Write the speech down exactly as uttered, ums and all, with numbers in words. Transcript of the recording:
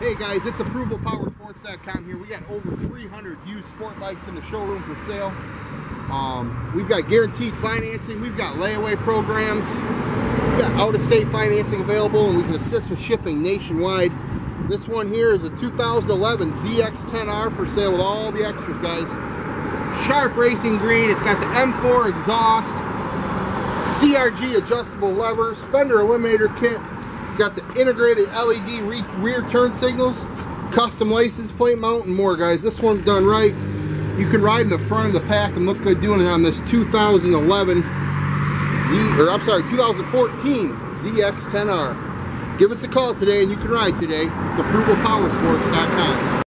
Hey guys, it's approval power sports dot com here. We got over three hundred used sport bikes in the showroom for sale. Um, we've got guaranteed financing, we've got layaway programs, we've got out-of-state financing available, and we can assist with shipping nationwide. This one here is a two thousand eleven Z X ten R for sale with all the extras, guys. Sharp racing green, it's got the M four exhaust, C R G adjustable levers, fender eliminator kit. Got the integrated L E D re rear turn signals, custom license plate mount, and more, guys. This one's done right. You can ride in the front of the pack and look good doing it on this two thousand eleven Z, or I'm sorry, two thousand fourteen Z X ten R. Give us a call today and you can ride today. It's approval power sports dot com.